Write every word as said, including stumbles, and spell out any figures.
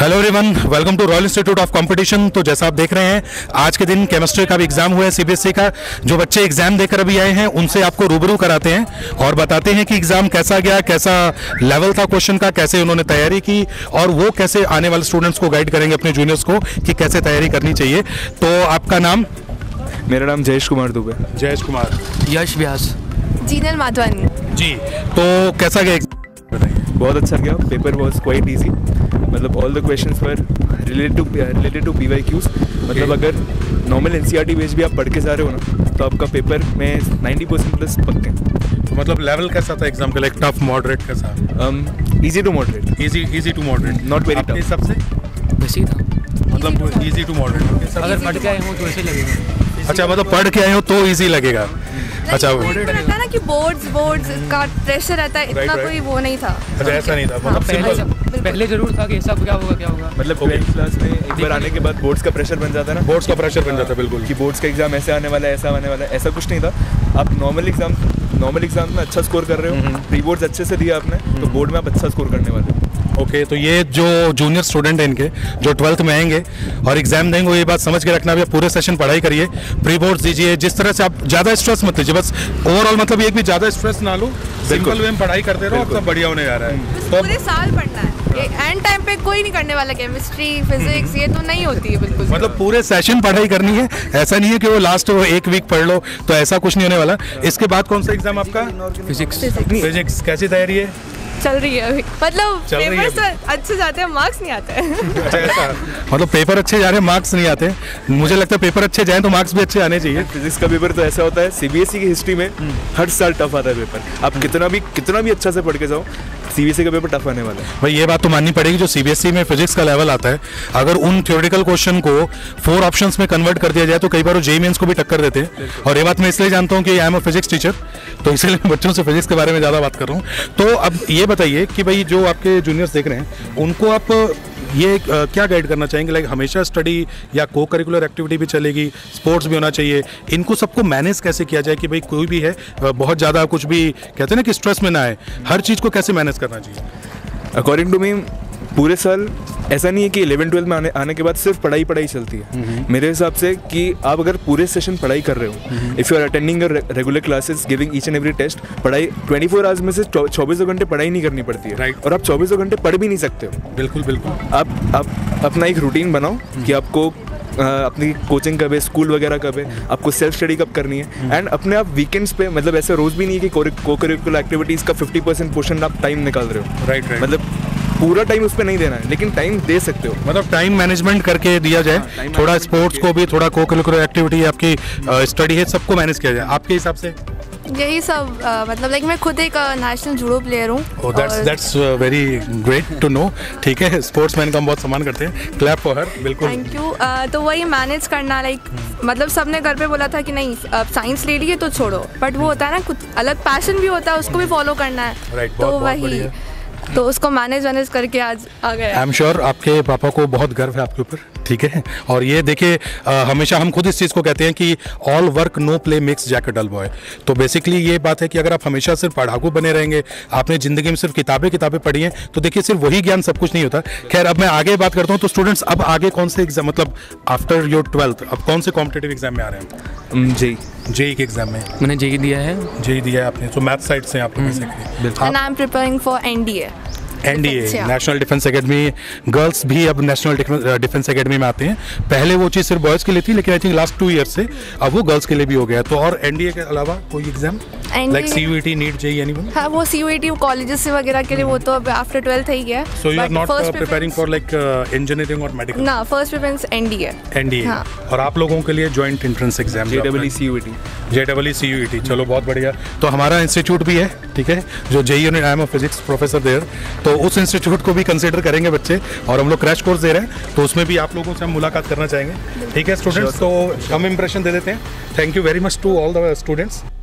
Hello everyone, welcome to royal institute of competition. तो जैसा आप देख रहे हैं, आज के दिन केमिस्ट्री का भी एग्जाम हुआ है सीबीएसई का। जो बच्चे एग्जाम देकर अभी आए हैं उनसे आपको रूबरू कराते हैं और बताते हैं कि एग्जाम कैसा गया, कैसा लेवल था क्वेश्चन का, कैसे उन्होंने तैयारी की और वो कैसे आने वाले स्टूडेंट्स को गाइड करेंगे, अपने जूनियर्स को कि कैसे तैयारी करनी चाहिए। तो आपका नाम? मेरा नाम जयेश कुमार दुबे। जयेश कुमार। यश व्यास। जीनल माधवानी जी। तो कैसा गया? बहुत अच्छा गया। Paper was quite easy. मतलब all the questions were related to related to P Y Qs. मतलब अगर नॉर्मल एनसीईआरटी बेस भी आप पढ़ के जा रहे हो ना, तो आपका पेपर में नब्बे परसेंट प्लस पक्के। तो मतलब लेवल कैसा था एग्जाम का? लाइक टफ, मॉडरेट, कैसा? Easy to moderate. Easy easy to moderate, not very tough. सबसे वैसे ही था, मतलब इजी टू मॉडरेट। अगर पढ़ के आए हो तो ऐसे लगेगा। अच्छा, मतलब पढ़ के आए हो तो इजी लगेगा। अच्छा, लगता ना कि बोर्ड्स बोर्ड्स का प्रेशर रहता है, इतना कोई वो नहीं था। अच्छा, ऐसा नहीं था। मतलब पहले पहले जरूर था कि सब क्या होगा क्या होगा। मतलब ट्वेल्थ क्लास में एक बार आने के बाद बोर्ड्स का प्रेशर बन जाता है ना। बोर्ड्स का प्रेशर बन जाता है, बिल्कुल, कि बोर्ड्स का एग्जाम ऐसे आने वाला है, ऐसा आने वाला है। ऐसा कुछ नहीं था। आप नॉर्मल एग्जाम नॉर्मल एग्जाम में अच्छा स्कोर कर रहे हो, प्री बोर्ड्स अच्छे से दिया आपने, तो बोर्ड में आप अच्छा स्कोर करने वाले हो। ओके okay, तो ये जो जूनियर स्टूडेंट हैं इनके, जो ट्वेल्थ में आएंगे और एग्जाम देंगे, ये बात समझ के रखना भी, आप पूरे सेशन पढ़ाई करिए, प्री बोर्ड्स दीजिए, जिस तरह से आप ज़्यादा स्ट्रेस मत लीजिए। बस ओवरऑल मतलब ये भी ज़्यादा स्ट्रेस ना लो, सिंपल वे में पढ़ाई करते रहो, आपका बढ़िया होने जा रहा है। तो पूरे साल पढ़ना है, एंड टाइम पे कोई नहीं करने वाला केमिस्ट्री फिजिक्स, ये तो नहीं होती है बिल्कुल। मतलब पूरे सेशन पढ़ाई करनी है, ऐसा नहीं है कि वो लास्ट वो एक वीक पढ़ लो, तो ऐसा कुछ नहीं होने वाला। इसके बाद कौन सा एग्जाम आपका? फिजिक्स। फिजिक्स कैसी तैयारी है? चल रही है अभी। मतलब पेपर्स अच्छे जाते हैं, मार्क्स नहीं आते हैं। अच्छा, ऐसा। मतलब पेपर अच्छे जा रहे हैं, मार्क्स नहीं आते। मुझे लगता है पेपर अच्छे जाएं तो मार्क्स भी अच्छे आने चाहिए। फिजिक्स का पेपर तो ऐसा होता है, सीबीएसई की हिस्ट्री में हर साल टफ आता है पेपर। आप कितना भी कितना भी अच्छा से पढ़ के जाओ, सीबीएसई का पेपर टफ आने वाला है। भाई ये बात तो माननी पड़ेगी, जो सीबीएसई में फिजिक्स का लेवल आता है, अगर उन थ्योरेटिकल क्वेश्चन को फोर ऑप्शंस में कन्वर्ट कर दिया जाए तो कई बार वो जेईई मेंस को भी टक्कर देते हैं। और ये बात मैं इसलिए जानता हूँ कि I am a physics teacher, तो इसलिए मैं बच्चों से फिजिक्स के बारे में ज़्यादा बात कर रहा हूँ। तो अब ये बताइए कि भाई जो आपके जूनियर्स देख रहे हैं उनको आप ये क्या गाइड करना चाहेंगे? लाइक हमेशा स्टडी या को करिकुलर एक्टिविटी भी चलेगी, स्पोर्ट्स भी होना चाहिए, इनको सबको मैनेज कैसे किया जाए कि भाई कोई भी है बहुत ज़्यादा कुछ भी कहते हैं ना कि स्ट्रेस में ना आए, हर चीज़ को कैसे मैनेज करना चाहिए? अकॉर्डिंग टू मी पूरे साल ऐसा नहीं है कि इलेवन ट्वेल्थ में आने आने के बाद सिर्फ पढ़ाई पढ़ाई चलती है। मेरे हिसाब से कि आप अगर पूरे सेशन पढ़ाई कर रहे हो, if you are attending regular classes, giving each and every test, पढ़ाई ट्वेंटी फोर आवर्स में से चौबीसों घंटे पढ़ाई नहीं करनी पड़ती है, और आप चौबीसों घंटे पढ़ भी नहीं सकते हो। बिल्कुल बिल्कुल। आप आप अपना एक रूटीन बनाओ कि आपको अपनी कोचिंग कब है, स्कूल वगैरह कब है, आपको सेल्फ स्टडी कब करनी है, एंड अपने आप वीकेंड्स पे, मतलब ऐसे रोज़ भी नहीं है कि को करिकुलर एक्टिविटीज़ का फिफ्टी परसेंट पोर्शन आप टाइम निकाल रहे हो। Right right. मतलब पूरा टाइम उस पर नहीं देना है, लेकिन टाइम दे सकते हो। मतलब टाइम मैनेजमेंट करके दिया जाए। हाँ, थोड़ा स्पोर्ट्स को भी, थोड़ा को करिकुलर एक्टिविटी, आपकी स्टडी है, सबको मैनेज किया जाए। आपके हिसाब से यही सब आ, मतलब लाइक मैं खुद एक नेशनल जूडो प्लेयर हूँ। That's very great to know. ठीक है, स्पोर्ट्समैन का हम बहुत सम्मान करते हैं। Clap for her. बिल्कुल, थैंक यू। तो वही मैनेज करना, लाइक मतलब सबने घर पे बोला था कि नहीं अब साइंस ले लीजिए तो छोड़ो, बट वो होता है ना कुछ अलग पैशन भी होता है, उसको भी फॉलो करना है, तो वही, तो उसको मैनेज मैनेज करके आज आ गए। आई एम श्योर आपके पापा को बहुत गर्व है आपके ऊपर। ठीक है, और ये देखिए हमेशा हम खुद इस चीज़ को कहते हैं कि all work no play makes Jack a dull boy. तो बेसिकली ये बात है कि अगर आप हमेशा सिर्फ पढ़ाकू बने रहेंगे, आपने ज़िंदगी में सिर्फ किताबें किताबें पढ़ी हैं, तो देखिए सिर्फ वही ज्ञान सब कुछ नहीं होता। खैर, अब मैं आगे बात करता हूँ। तो स्टूडेंट्स अब आगे कौन से एग्जाम, मतलब आफ्टर योर ट्वेल्थ अब कौन से कॉम्पिटेटिव एग्जाम में आ रहे हैं? जेई जेई के एग्जाम में मैंने जेई दिया है। जेई दिया है आपने, तो मैथ साइड से आप लोग N D A, national defence academy. Girls भी अब नेशनल डिफेंस एकेडमी में आते हैं। पहले वो चीज़ सिर्फ बॉयज़ के लिए थी, लेकिन I think last two years से अब वो गर्ल्स के लिए भी हो गया। तो और एन डी ए के अलावा कोई exam like C U E T, NEET, JEE, anyone? हाँ, वो C U E T colleges से वगैरह के लिए वो तो अब आफ्टर ट्वेल्थ ही गया। So you are not preparing for like engineering और मेडिकल? ना, first preference N D A N D A. और आप लोगों के लिए joint entrance exam J double E C U E T. चलो बहुत बढ़िया। तो हमारा इंस्टीट्यूट भी है, ठीक है, जो JEE, I am a physics professor there, तो उस इंस्टीट्यूट को भी कंसिडर करेंगे बच्चे। और हम लोग क्रैश कोर्स दे रहे हैं, तो उसमें भी आप लोगों से हम मुलाकात करना चाहेंगे। ठीक है स्टूडेंट्स, तो हम इम्प्रेशन दे देते हैं। Thank you very much to all the students.